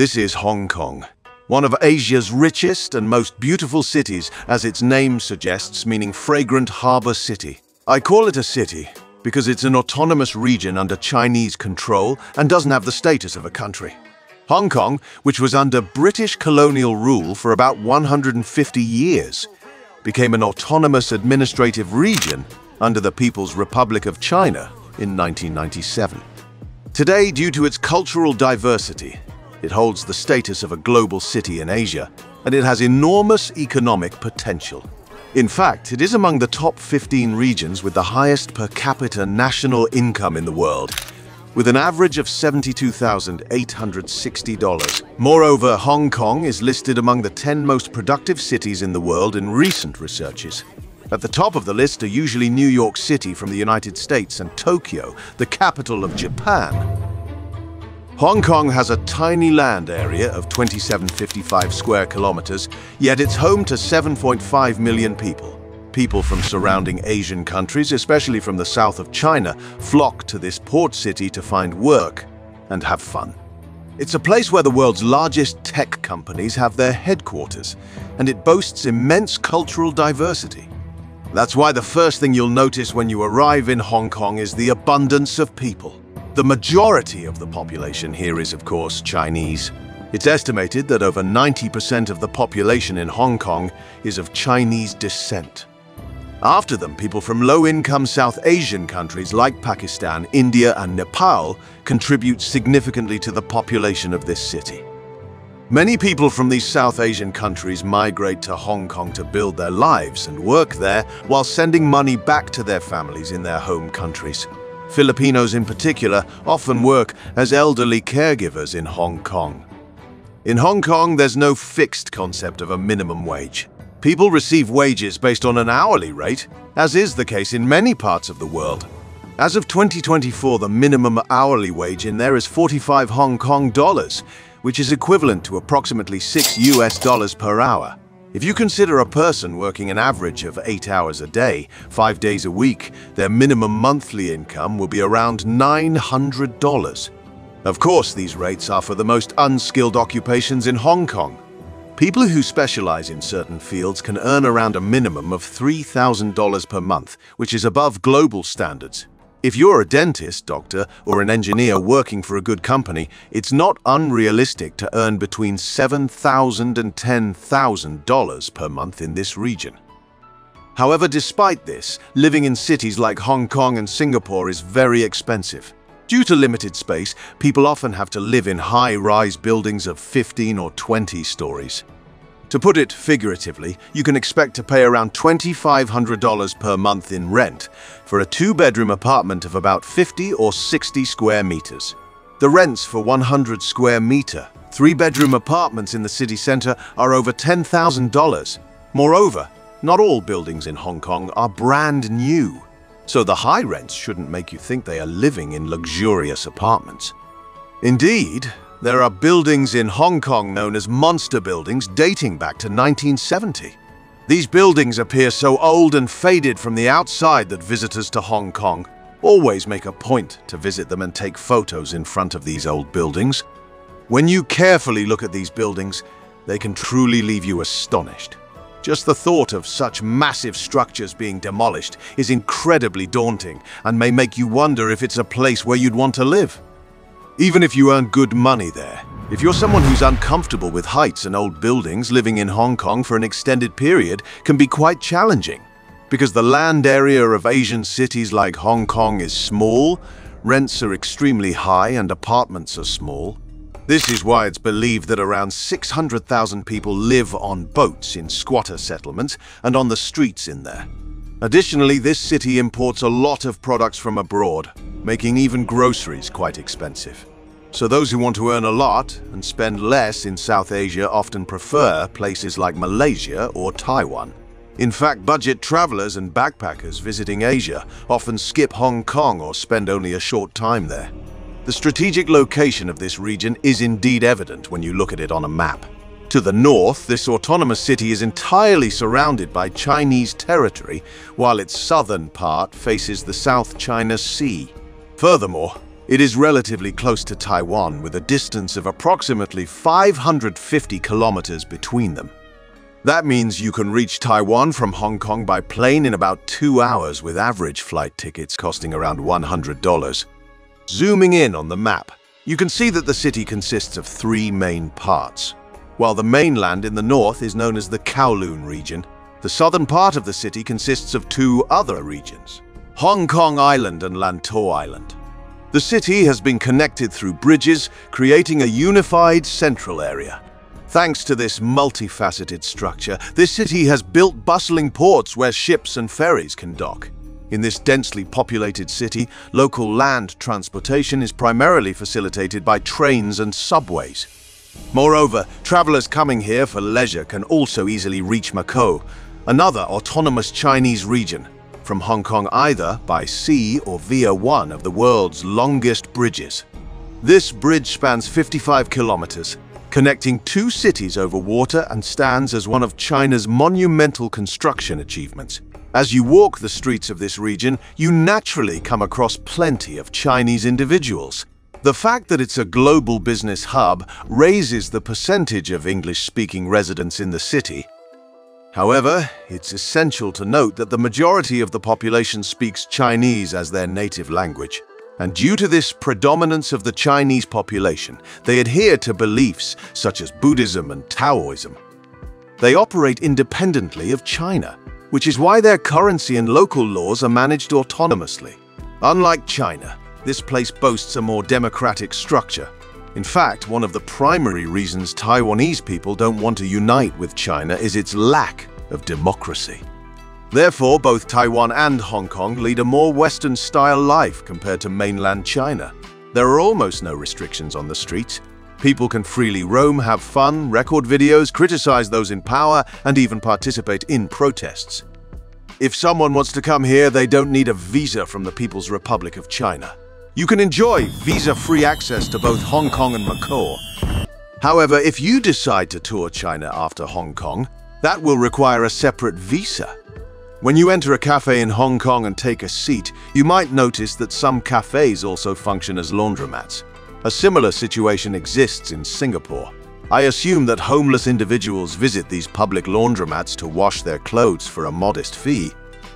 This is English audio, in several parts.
This is Hong Kong, one of Asia's richest and most beautiful cities, as its name suggests, meaning fragrant harbor city. I call it a city because it's an autonomous region under Chinese control and doesn't have the status of a country. Hong Kong, which was under British colonial rule for about 150 years, became an autonomous administrative region under the People's Republic of China in 1997. Today, due to its cultural diversity, it holds the status of a global city in Asia, and it has enormous economic potential. In fact, it is among the top 15 regions with the highest per capita national income in the world, with an average of $72,860. Moreover, Hong Kong is listed among the 10 most productive cities in the world in recent researches. At the top of the list are usually New York City from the United States and Tokyo, the capital of Japan. Hong Kong has a tiny land area of 2,755 square kilometers, yet it's home to 7.5 million people. People from surrounding Asian countries, especially from the south of China, flock to this port city to find work and have fun. It's a place where the world's largest tech companies have their headquarters, and it boasts immense cultural diversity. That's why the first thing you'll notice when you arrive in Hong Kong is the abundance of people. The majority of the population here is, of course, Chinese. It's estimated that over 90% of the population in Hong Kong is of Chinese descent. After them, people from low-income South Asian countries like Pakistan, India, and Nepal contribute significantly to the population of this city. Many people from these South Asian countries migrate to Hong Kong to build their lives and work there while sending money back to their families in their home countries. Filipinos in particular often work as elderly caregivers in Hong Kong. In Hong Kong, there's no fixed concept of a minimum wage. People receive wages based on an hourly rate, as is the case in many parts of the world. As of 2024, the minimum hourly wage in there is 45 Hong Kong dollars, which is equivalent to approximately $6 per hour. If you consider a person working an average of 8 hours a day, 5 days a week, their minimum monthly income will be around $900. Of course, these rates are for the most unskilled occupations in Hong Kong. People who specialize in certain fields can earn around a minimum of $3,000 per month, which is above global standards. If you're a dentist, doctor, or an engineer working for a good company, it's not unrealistic to earn between $7,000 and $10,000 per month in this region. However, despite this, living in cities like Hong Kong and Singapore is very expensive. Due to limited space, people often have to live in high-rise buildings of 15 or 20 stories. To put it figuratively, you can expect to pay around $2,500 per month in rent for a two-bedroom apartment of about 50 or 60 square meters. The rents for 100 square meter, three-bedroom apartments in the city center are over $10,000. Moreover, not all buildings in Hong Kong are brand new, so the high rents shouldn't make you think they are living in luxurious apartments. Indeed, there are buildings in Hong Kong known as monster buildings dating back to 1970. These buildings appear so old and faded from the outside that visitors to Hong Kong always make a point to visit them and take photos in front of these old buildings. When you carefully look at these buildings, they can truly leave you astonished. Just the thought of such massive structures being demolished is incredibly daunting and may make you wonder if it's a place where you'd want to live. Even if you earn good money there, if you're someone who's uncomfortable with heights and old buildings, living in Hong Kong for an extended period can be quite challenging. Because the land area of Asian cities like Hong Kong is small, rents are extremely high and apartments are small. This is why it's believed that around 600,000 people live on boats in squatter settlements and on the streets in there. Additionally, this city imports a lot of products from abroad, making even groceries quite expensive. So those who want to earn a lot and spend less in South Asia often prefer places like Malaysia or Taiwan. In fact, budget travelers and backpackers visiting Asia often skip Hong Kong or spend only a short time there. The strategic location of this region is indeed evident when you look at it on a map. To the north, this autonomous city is entirely surrounded by Chinese territory, while its southern part faces the South China Sea. Furthermore, It is relatively close to Taiwan, with a distance of approximately 550 kilometers between them. That means you can reach Taiwan from Hong Kong by plane in about 2 hours, with average flight tickets costing around $100. Zooming in on the map, you can see that the city consists of 3 main parts. While the mainland in the north is known as the Kowloon region, the southern part of the city consists of 2 other regions, Hong Kong Island and Lantau Island. The city has been connected through bridges, creating a unified central area. Thanks to this multifaceted structure, this city has built bustling ports where ships and ferries can dock. In this densely populated city, local land transportation is primarily facilitated by trains and subways. Moreover, travelers coming here for leisure can also easily reach Macau, another autonomous Chinese region, from Hong Kong either by sea or via one of the world's longest bridges. This bridge spans 55 kilometers, connecting 2 cities over water, and stands as one of China's monumental construction achievements. As you walk the streets of this region, you naturally come across plenty of Chinese individuals. The fact that it's a global business hub raises the percentage of English-speaking residents in the city. However, it's essential to note that the majority of the population speaks Chinese as their native language. And due to this predominance of the Chinese population, they adhere to beliefs such as Buddhism and Taoism. They operate independently of China, which is why their currency and local laws are managed autonomously. Unlike China, this place boasts a more democratic structure. In fact, one of the primary reasons Taiwanese people don't want to unite with China is its lack of democracy. Therefore, both Taiwan and Hong Kong lead a more Western-style life compared to mainland China. There are almost no restrictions on the streets. People can freely roam, have fun, record videos, criticize those in power, and even participate in protests. If someone wants to come here, they don't need a visa from the People's Republic of China. You can enjoy visa-free access to both Hong Kong and Macau. However, if you decide to tour China after Hong Kong, that will require a separate visa. When you enter a cafe in Hong Kong and take a seat, you might notice that some cafes also function as laundromats. A similar situation exists in Singapore. I assume that homeless individuals visit these public laundromats to wash their clothes for a modest fee.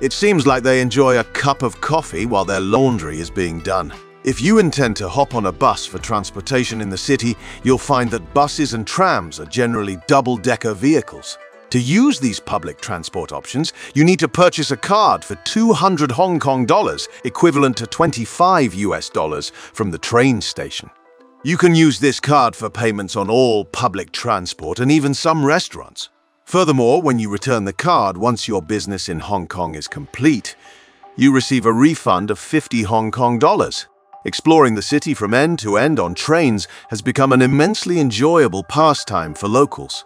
It seems like they enjoy a cup of coffee while their laundry is being done. If you intend to hop on a bus for transportation in the city, you'll find that buses and trams are generally double-decker vehicles. To use these public transport options, you need to purchase a card for 200 Hong Kong dollars, equivalent to $25 US, from the train station. You can use this card for payments on all public transport and even some restaurants. Furthermore, when you return the card, once your business in Hong Kong is complete, you receive a refund of 50 Hong Kong dollars. Exploring the city from end to end on trains has become an immensely enjoyable pastime for locals.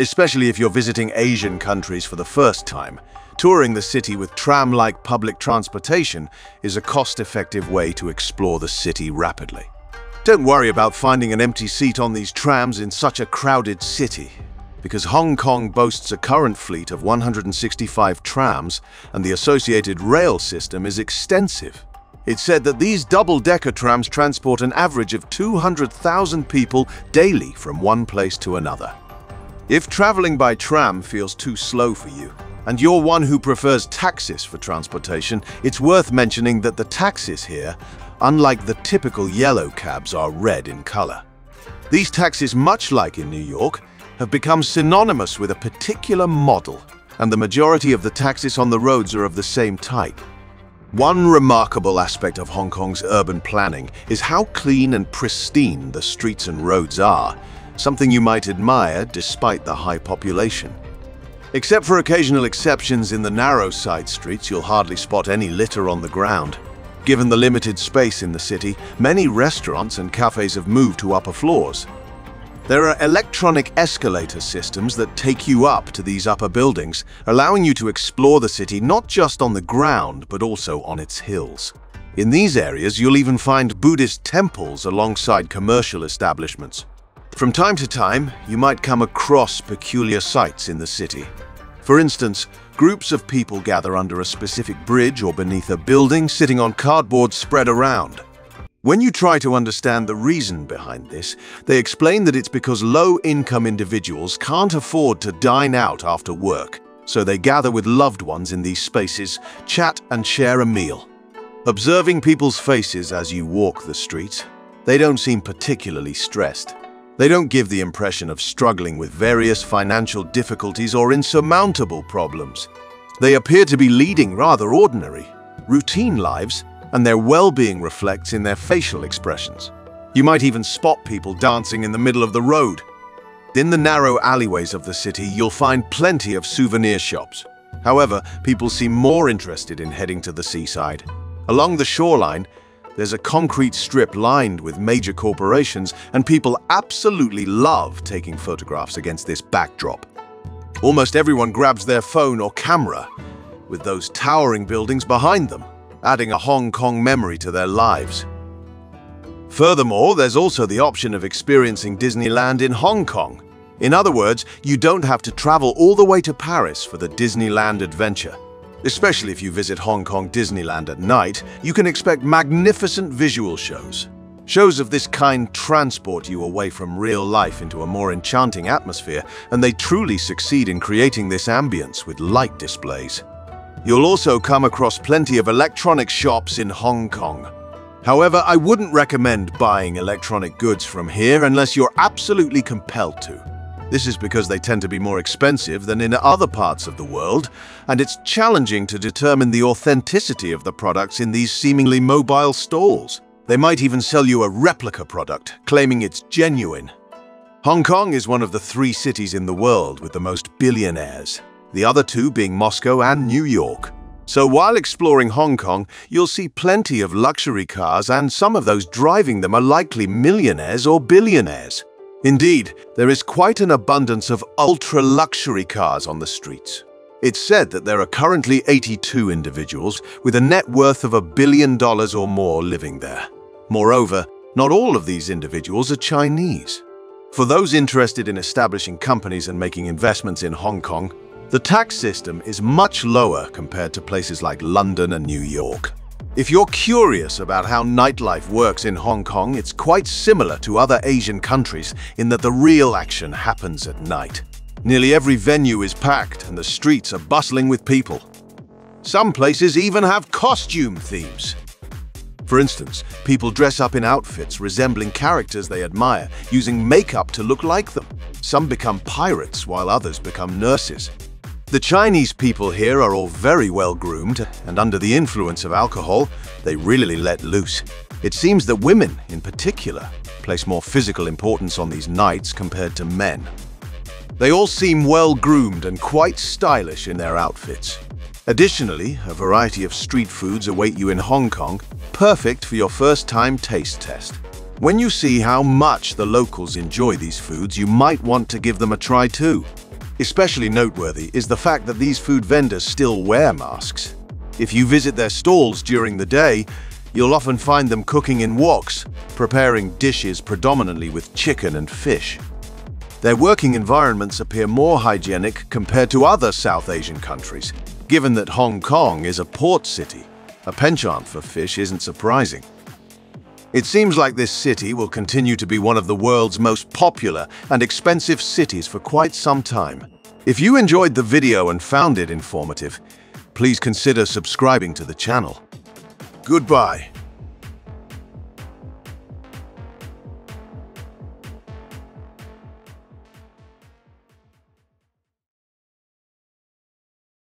Especially if you're visiting Asian countries for the first time, touring the city with tram-like public transportation is a cost-effective way to explore the city rapidly. Don't worry about finding an empty seat on these trams in such a crowded city, because Hong Kong boasts a current fleet of 165 trams, and the associated rail system is extensive. It's said that these double-decker trams transport an average of 200,000 people daily from one place to another. If traveling by tram feels too slow for you, and you're one who prefers taxis for transportation, it's worth mentioning that the taxis here, unlike the typical yellow cabs, are red in color. These taxis, much like in New York, have become synonymous with a particular model, and the majority of the taxis on the roads are of the same type. One remarkable aspect of Hong Kong's urban planning is how clean and pristine the streets and roads are, something you might admire despite the high population. Except for occasional exceptions in the narrow side streets, you'll hardly spot any litter on the ground. Given the limited space in the city, many restaurants and cafes have moved to upper floors. There are electronic escalator systems that take you up to these upper buildings, allowing you to explore the city not just on the ground but also on its hills. In these areas, you'll even find Buddhist temples alongside commercial establishments. From time to time, you might come across peculiar sights in the city. For instance, groups of people gather under a specific bridge or beneath a building, sitting on cardboard spread around. When you try to understand the reason behind this, they explain that it's because low-income individuals can't afford to dine out after work, so they gather with loved ones in these spaces, chat and share a meal. Observing people's faces as you walk the streets, they don't seem particularly stressed. They don't give the impression of struggling with various financial difficulties or insurmountable problems. They appear to be leading rather ordinary, routine lives, and their well-being reflects in their facial expressions. You might even spot people dancing in the middle of the road. In the narrow alleyways of the city, you'll find plenty of souvenir shops. However, people seem more interested in heading to the seaside. Along the shoreline, there's a concrete strip lined with major corporations, and people absolutely love taking photographs against this backdrop. Almost everyone grabs their phone or camera, with those towering buildings behind them, adding a Hong Kong memory to their lives. Furthermore, there's also the option of experiencing Disneyland in Hong Kong. In other words, you don't have to travel all the way to Paris for the Disneyland adventure. Especially if you visit Hong Kong Disneyland at night, you can expect magnificent visual shows. Shows of this kind transport you away from real life into a more enchanting atmosphere, and they truly succeed in creating this ambience with light displays. You'll also come across plenty of electronic shops in Hong Kong. However, I wouldn't recommend buying electronic goods from here unless you're absolutely compelled to. This is because they tend to be more expensive than in other parts of the world, and it's challenging to determine the authenticity of the products in these seemingly mobile stores. They might even sell you a replica product, claiming it's genuine. Hong Kong is one of the three cities in the world with the most billionaires, the other two being Moscow and New York. So while exploring Hong Kong, you'll see plenty of luxury cars, and some of those driving them are likely millionaires or billionaires. Indeed, there is quite an abundance of ultra-luxury cars on the streets. It's said that there are currently 82 individuals with a net worth of $1 billion or more living there. Moreover, not all of these individuals are Chinese. For those interested in establishing companies and making investments in Hong Kong, the tax system is much lower compared to places like London and New York. If you're curious about how nightlife works in Hong Kong, it's quite similar to other Asian countries in that the real action happens at night. Nearly every venue is packed and the streets are bustling with people. Some places even have costume themes. For instance, people dress up in outfits resembling characters they admire, using makeup to look like them. Some become pirates while others become nurses. The Chinese people here are all very well groomed, and under the influence of alcohol, they really let loose. It seems that women, in particular, place more physical importance on these nights compared to men. They all seem well groomed and quite stylish in their outfits. Additionally, a variety of street foods await you in Hong Kong, perfect for your first-time taste test. When you see how much the locals enjoy these foods, you might want to give them a try too. Especially noteworthy is the fact that these food vendors still wear masks. If you visit their stalls during the day, you'll often find them cooking in woks, preparing dishes predominantly with chicken and fish. Their working environments appear more hygienic compared to other South Asian countries, given that Hong Kong is a port city. A penchant for fish isn't surprising. It seems like this city will continue to be one of the world's most popular and expensive cities for quite some time. If you enjoyed the video and found it informative, please consider subscribing to the channel. Goodbye.